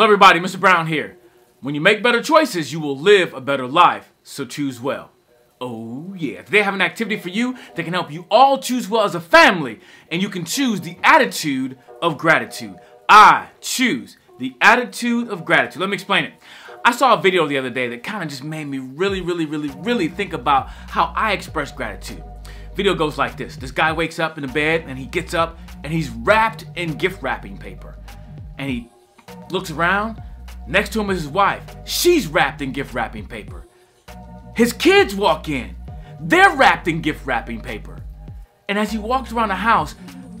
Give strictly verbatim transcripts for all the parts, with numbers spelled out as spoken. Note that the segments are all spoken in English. Hello everybody, Mister Brown here. When you make better choices, you will live a better life, so choose well. Oh yeah, today I have an activity for you that can help you all choose well as a family, and you can choose the attitude of gratitude. I choose the attitude of gratitude. Let me explain it. I saw a video the other day that kind of just made me really, really, really, really think about how I express gratitude. Video goes like this. This guy wakes up in the bed, and he gets up, and he's wrapped in gift wrapping paper, and he looks around. Next to him is his wife. She's wrapped in gift wrapping paper. His kids walk in. They're wrapped in gift wrapping paper. And as he walks around the house,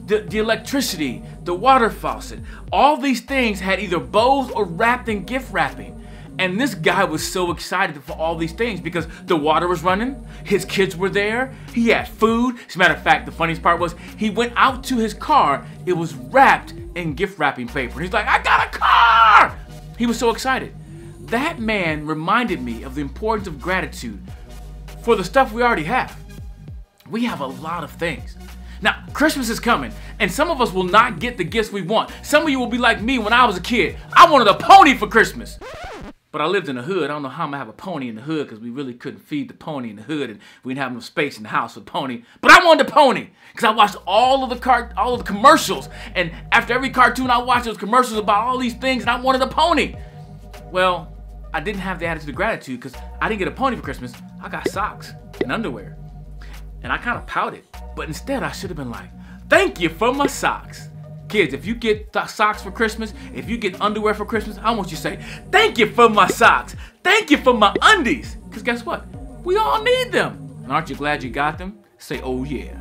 the, the electricity, the water faucet, all these things had either bows or wrapped in gift wrapping. And this guy was so excited for all these things because the water was running, his kids were there, he had food. As a matter of fact, the funniest part was he went out to his car, it was wrapped in gift wrapping paper. And he's like, I got a car! He was so excited. That man reminded me of the importance of gratitude for the stuff we already have. We have a lot of things. Now, Christmas is coming, and some of us will not get the gifts we want. Some of you will be like me when I was a kid. I wanted a pony for Christmas. But I lived in the hood. I don't know how I'm gonna have a pony in the hood because we really couldn't feed the pony in the hood, and we didn't have enough space in the house for the pony. But I wanted a pony because I watched all of the cart, all of the commercials, and after every cartoon I watched, there was commercials about all these things, and I wanted a pony. Well, I didn't have the attitude of gratitude because I didn't get a pony for Christmas. I got socks and underwear, and I kind of pouted. But instead, I should have been like, "Thank you for my socks." Kids, if you get socks for Christmas, if you get underwear for Christmas, I want you to say, thank you for my socks. Thank you for my undies. Because guess what? We all need them. And aren't you glad you got them? Say, oh yeah.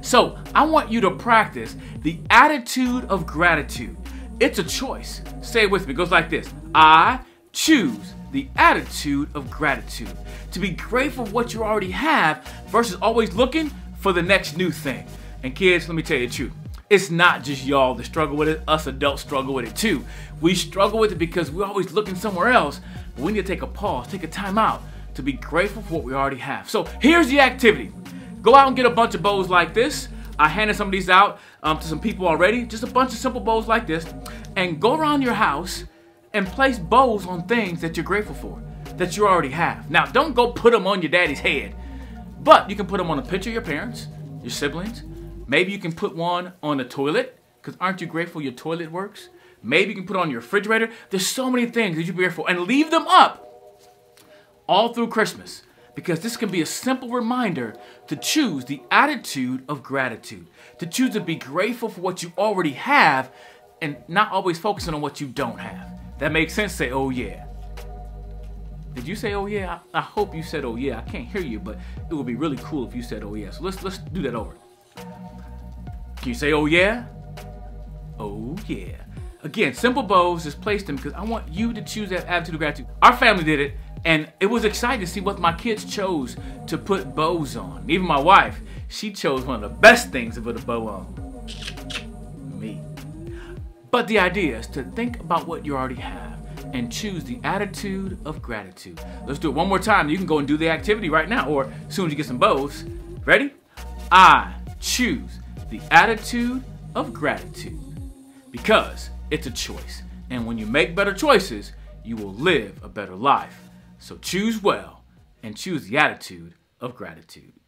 So I want you to practice the attitude of gratitude. It's a choice. Say it with me. It goes like this. I choose the attitude of gratitude. To be grateful for what you already have versus always looking for the next new thing. And kids, let me tell you the truth. It's not just y'all that struggle with it. Us adults struggle with it too. We struggle with it because we're always looking somewhere else. But we need to take a pause, take a time out to be grateful for what we already have. So here's the activity. Go out and get a bunch of bowls like this. I handed some of these out um, to some people already. Just a bunch of simple bowls like this. And go around your house and place bowls on things that you're grateful for, that you already have. Now, don't go put them on your daddy's head. But you can put them on a picture of your parents, your siblings. Maybe you can put one on the toilet, because aren't you grateful your toilet works? Maybe you can put it on your refrigerator. There's so many things that you're grateful for, and leave them up all through Christmas, because this can be a simple reminder to choose the attitude of gratitude, to choose to be grateful for what you already have and not always focusing on what you don't have. That makes sense? Say, oh yeah. Did you say, oh yeah? I, I hope you said, oh yeah. I can't hear you, but it would be really cool if you said, oh yeah. So let's, let's do that over. Can you say, oh yeah? Oh yeah. Again, simple bows, just place them because I want you to choose that attitude of gratitude. Our family did it, and it was exciting to see what my kids chose to put bows on. Even my wife, she chose one of the best things to put a bow on. Me. But the idea is to think about what you already have and choose the attitude of gratitude. Let's do it one more time. You can go and do the activity right now or as soon as you get some bows. Ready? I choose the attitude of gratitude because it's a choice. And when you make better choices, you will live a better life. So choose well and choose the attitude of gratitude.